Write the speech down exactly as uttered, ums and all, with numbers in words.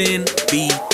sin be